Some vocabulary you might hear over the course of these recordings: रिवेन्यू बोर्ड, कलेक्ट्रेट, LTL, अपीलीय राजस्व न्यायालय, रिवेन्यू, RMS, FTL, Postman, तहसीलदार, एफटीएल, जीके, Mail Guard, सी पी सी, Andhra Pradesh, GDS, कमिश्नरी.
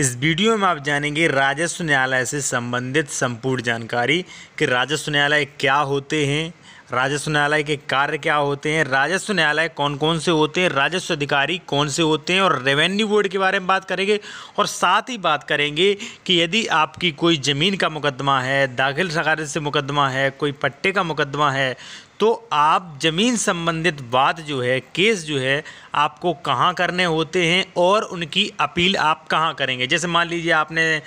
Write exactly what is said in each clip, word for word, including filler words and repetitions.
इस वीडियो में आप जानेंगे राजस्व न्यायालय से संबंधित संपूर्ण जानकारी कि राजस्व न्यायालय क्या होते हैं, राजस्व न्यायालय के कार्य क्या होते हैं, राजस्व न्यायालय कौन कौन से होते हैं, राजस्व अधिकारी कौन से होते हैं और रेवेन्यू बोर्ड के बारे में बात करेंगे। और साथ ही बात करेंगे कि यदि आपकी कोई ज़मीन का मुकदमा है, दाखिल खारिज से मुकदमा है, कोई पट्टे का मुकदमा है, तो आप ज़मीन संबंधित बात जो है, केस जो है, आपको कहाँ करने होते हैं और उनकी अपील आप कहाँ करेंगे। जैसे मान लीजिए आपने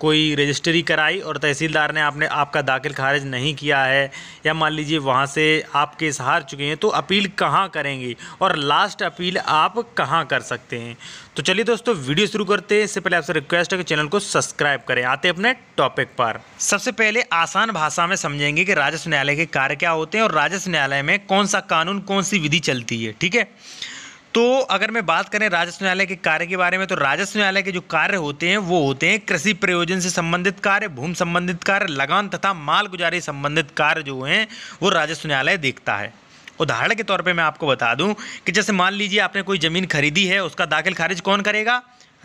कोई रजिस्ट्री कराई और तहसीलदार ने आपने आपका दाखिल खारिज नहीं किया है, या मान लीजिए वहाँ से आप केस हार चुके हैं, तो अपील कहाँ करेंगे और लास्ट अपील आप कहाँ कर सकते हैं। तो चलिए दोस्तों वीडियो शुरू करते हैं। इससे पहले आपसे रिक्वेस्ट है कि चैनल को सब्सक्राइब करें। आते हैं अपने टॉपिक पर। सबसे पहले आसान भाषा में समझेंगे कि राजस्व न्यायालय के कार्य क्या होते हैं और राजस्व न्यायालय में कौन सा कानून, कौन सी विधि चलती है। ठीक है, तो अगर मैं बात करें राजस्व न्यायालय के कार्य के बारे में, तो राजस्व न्यायालय के जो कार्य होते हैं वो होते हैं कृषि प्रयोजन से संबंधित कार्य, भूमि संबंधित कार्य, लगान तथा मालगुजारी संबंधित कार्य जो हैं वो राजस्व न्यायालय देखता है। उदाहरण के तौर पे मैं आपको बता दूं कि जैसे मान लीजिए आपने कोई ज़मीन खरीदी है, उसका दाखिल खारिज कौन करेगा?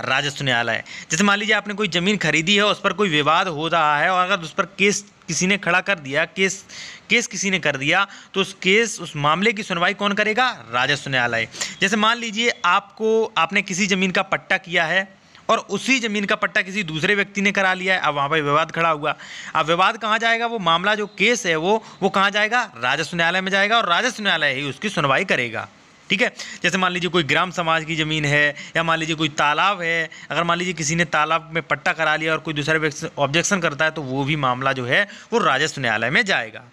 राजस्व न्यायालय। जैसे मान लीजिए आपने कोई ज़मीन खरीदी है, उस पर कोई विवाद हो रहा है और अगर उस पर केस किसी ने खड़ा कर दिया, केस केस किसी ने कर दिया, तो उस केस उस मामले की सुनवाई कौन करेगा? राजस्व न्यायालय। जैसे मान लीजिए आपको आपने किसी ज़मीन का पट्टा किया है और उसी ज़मीन का पट्टा किसी दूसरे व्यक्ति ने करा लिया है, अब वहाँ पर विवाद खड़ा हुआ। अब विवाद कहाँ जाएगा? वो मामला जो केस है वो वो कहाँ जाएगा? राजस्व न्यायालय में जाएगा और राजस्व न्यायालय ही उसकी सुनवाई करेगा। ठीक है, जैसे मान लीजिए कोई ग्राम समाज की ज़मीन है, या मान लीजिए कोई तालाब है, अगर मान लीजिए किसी ने तालाब में पट्टा करा लिया और कोई दूसरा व्यक्ति ऑब्जेक्शन करता है, तो वो भी मामला जो है वो राजस्व न्यायालय में जाएगा।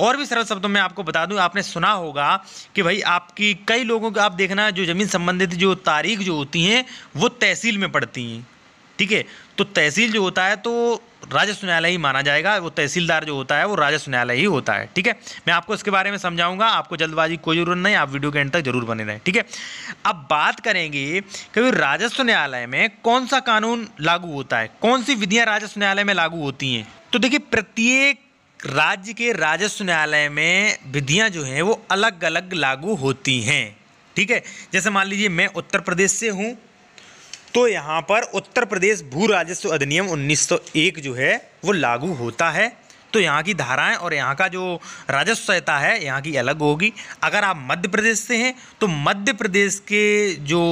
और भी सरल शब्दों में आपको बता दूं, आपने सुना होगा कि भाई आपकी कई लोगों को आप देखना जो ज़मीन संबंधित जो तारीख जो होती हैं वो तहसील में पड़ती हैं। ठीक है, तो तहसील जो होता है तो राजस्व न्यायालय ही माना जाएगा, वो तहसीलदार जो होता है वो राजस्व न्यायालय ही होता है। ठीक है, मैं आपको इसके बारे में समझाऊंगा, आपको जल्दबाजी कोई जरूरत नहीं, आप वीडियो के एंड तक जरूर बने रहें। ठीक है, अब बात करेंगे कि राजस्व न्यायालय में कौन सा कानून लागू होता है, कौन सी विधियाँ राजस्व न्यायालय में लागू होती हैं। तो देखिए प्रत्येक राज्य के राजस्व न्यायालय में विधियाँ जो हैं वो अलग अलग लागू होती हैं। ठीक है, जैसे मान लीजिए मैं उत्तर प्रदेश से हूँ, तो यहाँ पर उत्तर प्रदेश भू राजस्व अधिनियम उन्नीस सौ एक जो है वो लागू होता है, तो यहाँ की धाराएं और यहाँ का जो राजस्व संहिता है यहाँ की अलग होगी। अगर आप मध्य प्रदेश से हैं तो मध्य प्रदेश के जो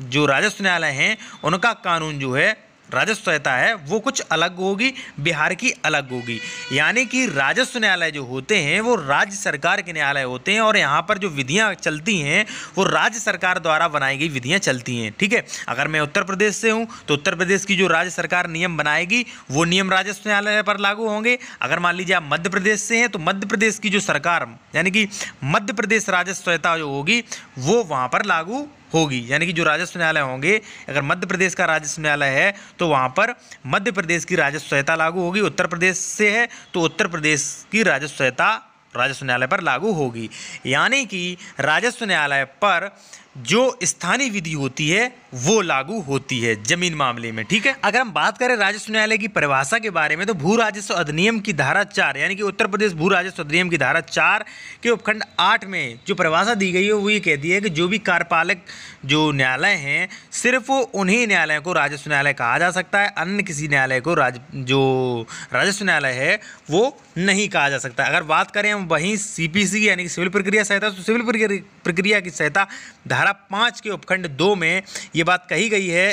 जो राजस्व न्यायालय हैं उनका कानून जो है, राजस्व संहिता है, वो कुछ अलग होगी, बिहार की अलग होगी। यानी कि राजस्व न्यायालय जो होते हैं वो राज्य सरकार के न्यायालय होते हैं और यहाँ पर जो विधियाँ चलती हैं वो राज्य सरकार द्वारा बनाई गई विधियाँ चलती हैं। ठीक है, अगर मैं उत्तर प्रदेश से हूँ तो उत्तर प्रदेश की जो राज्य सरकार नियम बनाएगी वो नियम राजस्व न्यायालय पर लागू होंगे। अगर मान लीजिए आप मध्य प्रदेश से हैं तो मध्य प्रदेश की जो सरकार यानी कि मध्य प्रदेश राजस्व संहिता जो होगी वो वहाँ पर लागू होगी। यानी कि जो राजस्व न्यायालय होंगे, अगर मध्य प्रदेश का राजस्व न्यायालय है तो वहाँ पर मध्य प्रदेश की राजस्व संहिता लागू होगी, उत्तर प्रदेश से है तो उत्तर प्रदेश की राजस्व संहिता राजस्व न्यायालय पर लागू होगी। यानी कि राजस्व न्यायालय पर जो स्थानीय विधि होती है वो लागू होती है जमीन मामले में। ठीक है, अगर हम बात करें राजस्व न्यायालय की परिभाषा के बारे में, तो भू राजस्व अधिनियम की धारा चार यानी कि उत्तर प्रदेश भू राजस्व अधिनियम की धारा चार के उपखंड आठ में जो परिभाषा दी गई है वो ये कहती है कि जो भी कार्यपालक जो न्यायालय हैं सिर्फ उन्हीं न्यायालय को राजस्व न्यायालय कहा जा सकता है, अन्य किसी न्यायालय को राज जो राजस्व न्यायालय है वो नहीं कहा जा सकता। अगर बात करें हम वहीं सी पी सी यानी कि सिविल प्रक्रिया संहिता, तो सिविल प्रक्रिया की संहिता धारा पाँच के उपखंड दो में ये बात कही गई है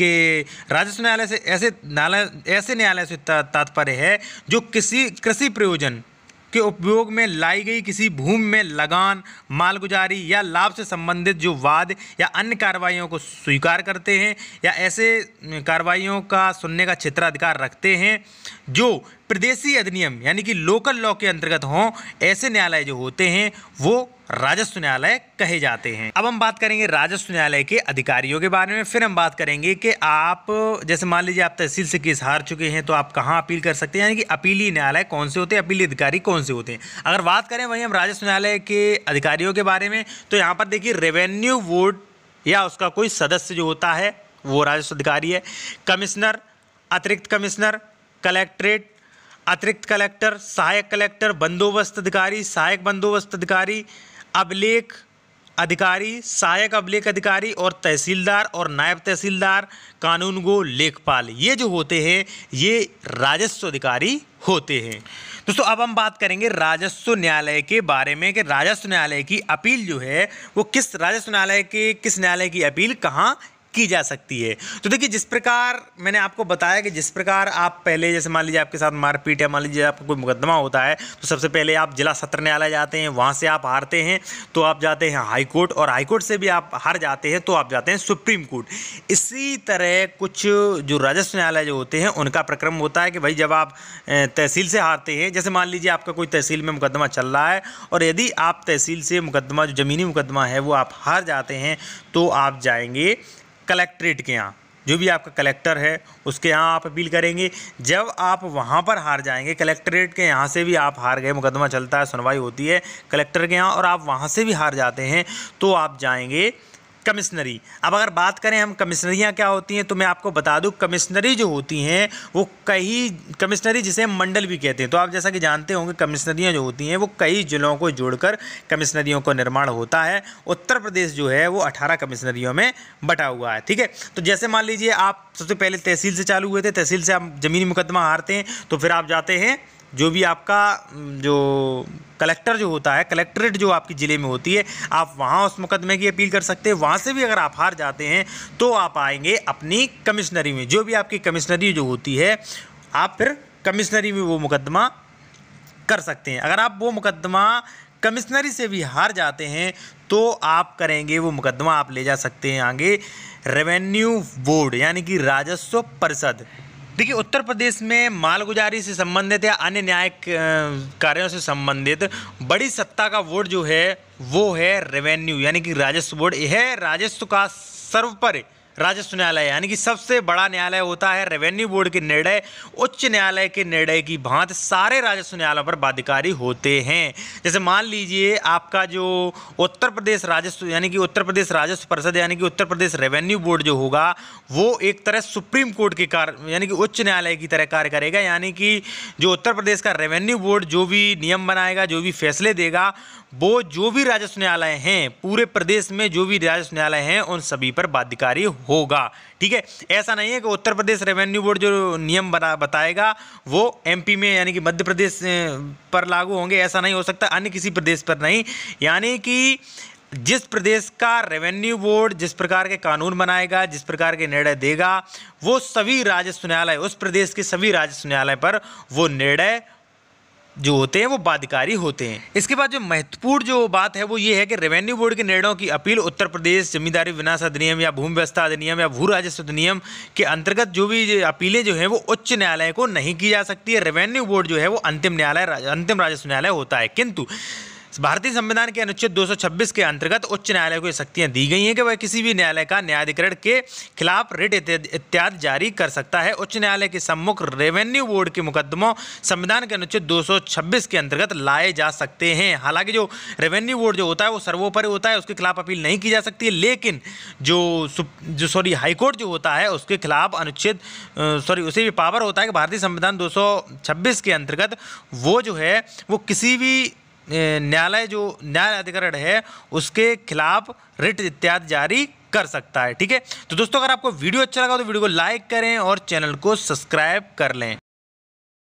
कि राजस्व न्यायालय से ऐसे न्यायालय ऐसे न्यायालय से तात्पर्य है जो किसी कृषि प्रयोजन के उपयोग में लाई गई किसी भूमि में लगान, मालगुजारी या लाभ से संबंधित जो वाद या अन्य कार्रवाइयों को स्वीकार करते हैं या ऐसे कार्रवाइयों का सुनने का क्षेत्राधिकार रखते हैं जो प्रदेशीय अधिनियम यानी कि लोकल लॉ के अंतर्गत हों, ऐसे न्यायालय जो होते हैं वो राजस्व न्यायालय कहे जाते हैं। अब हम बात करेंगे राजस्व न्यायालय के अधिकारियों के बारे में। फिर हम बात करेंगे कि आप जैसे मान लीजिए आप तहसील से केस हार चुके हैं तो आप कहाँ अपील कर सकते हैं, यानी कि अपीलीय न्यायालय कौन से होते हैं, अपीलीय अधिकारी कौन से होते हैं। अगर बात करें वहीं हम राजस्व न्यायालय के अधिकारियों के बारे में, तो यहाँ पर देखिए रेवेन्यू बोर्ड या उसका कोई सदस्य जो होता है वो राजस्व अधिकारी है। कमिश्नर, अतिरिक्त कमिश्नर, कलेक्ट्रेट, अतिरिक्त कलेक्टर, सहायक कलेक्टर, बंदोबस्त अधिकारी, सहायक बंदोबस्त अधिकारी, अभिलेख, अधिकारी, सहायक अभिलेख अधिकारी और तहसीलदार और नायब तहसीलदार, कानून गो लेखपाल, ये जो होते हैं ये राजस्व अधिकारी होते हैं। दोस्तों अब हम बात करेंगे राजस्व न्यायालय के बारे में कि राजस्व न्यायालय की अपील जो है वो किस राजस्व न्यायालय के किस न्यायालय की अपील कहाँ की जा सकती है। तो देखिए जिस प्रकार मैंने आपको बताया कि जिस प्रकार आप पहले जैसे मान लीजिए आपके साथ मारपीट या मान लीजिए आपको कोई मुकदमा होता है तो सबसे पहले आप जिला सत्र न्यायालय जाते हैं, वहाँ से आप हारते हैं तो आप जाते हैं हाई कोर्ट, और हाई कोर्ट से भी आप हार जाते हैं तो आप जाते हैं सुप्रीम कोर्ट। इसी तरह कुछ जो राजस्व न्यायालय जो होते हैं उनका प्रक्रम होता है कि भाई जब आप तहसील से हारते हैं, जैसे मान लीजिए आपका कोई तहसील में मुकदमा चल रहा है और यदि आप तहसील से मुकदमा जो ज़मीनी मुकदमा है वो आप हार जाते हैं तो आप जाएंगे कलेक्ट्रेट के यहाँ, जो भी आपका कलेक्टर है उसके यहाँ आप अपील करेंगे। जब आप वहाँ पर हार जाएंगे, कलेक्ट्रेट के यहाँ से भी आप हार गए, मुकदमा चलता है, सुनवाई होती है कलेक्टर के यहाँ, और आप वहाँ से भी हार जाते हैं तो आप जाएंगे कमिश्नरी। अब अगर बात करें हम कमिश्नरियाँ क्या होती हैं तो मैं आपको बता दूं कमिश्नरी जो होती हैं वो कई कमिश्नरी जिसे मंडल भी कहते हैं, तो आप जैसा कि जानते होंगे कमिश्नरियाँ जो होती हैं वो कई जिलों को जोड़कर कमिश्नरियों का निर्माण होता है। उत्तर प्रदेश जो है वो अठारह कमिश्नरियों में बटा हुआ है। ठीक है, तो जैसे मान लीजिए आप सबसे पहले तहसील से चालू हुए थे, तहसील से आप ज़मीनी मुकदमा हारते हैं तो फिर आप जाते हैं जो भी आपका जो कलेक्टर जो होता है, कलेक्ट्रेट जो आपकी ज़िले में होती है, आप वहाँ उस मुकदमे की अपील कर सकते हैं। वहाँ से भी अगर आप हार जाते हैं तो आप आएंगे अपनी कमिश्नरी में, जो भी आपकी कमिश्नरी जो होती है आप फिर कमिश्नरी में वो मुकदमा कर सकते हैं। अगर आप वो मुकदमा कमिश्नरी से भी हार जाते हैं तो आप करेंगे वो मुकदमा आप ले जा सकते हैं आगे रिवेन्यू बोर्ड यानी कि राजस्व परिषद। देखिए उत्तर प्रदेश में मालगुजारी से संबंधित या अन्य न्यायिक कार्यों से संबंधित बड़ी सत्ता का बोर्ड जो है वो है रेवेन्यू यानी कि राजस्व बोर्ड। यह राजस्व का सर्वोपरि राजस्व न्यायालय यानी कि सबसे बड़ा न्यायालय होता है। रेवेन्यू बोर्ड के निर्णय उच्च न्यायालय के निर्णय की भांति सारे राजस्व न्यायालयों पर बाध्यकारी होते हैं। जैसे मान लीजिए आपका जो उत्तर प्रदेश राजस्व यानी कि उत्तर प्रदेश राजस्व परिषद यानी कि उत्तर प्रदेश रेवेन्यू बोर्ड जो होगा वो एक तरह सुप्रीम कोर्ट के कार्य यानी कि उच्च न्यायालय की तरह कार्य करेगा। यानी कि जो उत्तर प्रदेश का रेवेन्यू बोर्ड जो भी नियम बनाएगा, जो भी फैसले देगा, वो जो भी राजस्व न्यायालय हैं पूरे प्रदेश में जो भी राजस्व न्यायालय हैं उन सभी पर बाध्यकारी होगा। ठीक है, ऐसा नहीं है कि उत्तर प्रदेश रेवेन्यू बोर्ड जो नियम बना बताएगा वो एमपी में यानी कि मध्य प्रदेश पर लागू होंगे, ऐसा नहीं हो सकता, अन्य किसी प्रदेश पर नहीं। यानी कि जिस प्रदेश का रेवेन्यू बोर्ड जिस प्रकार के कानून बनाएगा, जिस प्रकार के निर्णय देगा, वो सभी राजस्व न्यायालय उस प्रदेश के सभी राजस्व न्यायालय पर वो निर्णय जो होते हैं वो बाध्यकारी होते हैं। इसके बाद जो महत्वपूर्ण जो बात है वो ये है कि रेवेन्यू बोर्ड के निर्णयों की अपील उत्तर प्रदेश जमींदारी विनाश अधिनियम या भूमि व्यवस्था अधिनियम या भू राजस्व अधिनियम के अंतर्गत जो भी अपीलें जो हैं वो उच्च न्यायालय को नहीं की जा सकती है। रेवेन्यू बोर्ड जो है वो अंतिम न्यायालय अंतिम राजस्व न्यायालय होता है, किंतु भारतीय संविधान के अनुच्छेद दो सौ छब्बीस के अंतर्गत उच्च न्यायालय को ये शक्तियाँ दी गई हैं कि वह किसी भी न्यायालय का न्यायाधिकरण के खिलाफ रिट इत्यादि जारी कर सकता है। उच्च न्यायालय के सम्मुख रेवेन्यू बोर्ड के मुकदमों संविधान के अनुच्छेद दो सौ छब्बीस के अंतर्गत लाए जा सकते हैं। हालांकि जो रेवेन्यू बोर्ड जो होता है वो सर्वोपरि होता है, उसके खिलाफ अपील नहीं की जा सकती है, लेकिन जो जो सॉरी हाईकोर्ट जो होता है उसके खिलाफ अनुच्छेद सॉरी उसे भी पावर होता है कि भारतीय संविधान दो सौ छब्बीस के अंतर्गत वो जो है वो किसी भी न्यायालय जो न्याय अधिकरण है उसके खिलाफ रिट इत्यादि जारी कर सकता है। ठीक है, तो दोस्तों अगर आपको वीडियो अच्छा लगा तो वीडियो को लाइक करें और चैनल को सब्सक्राइब कर लें।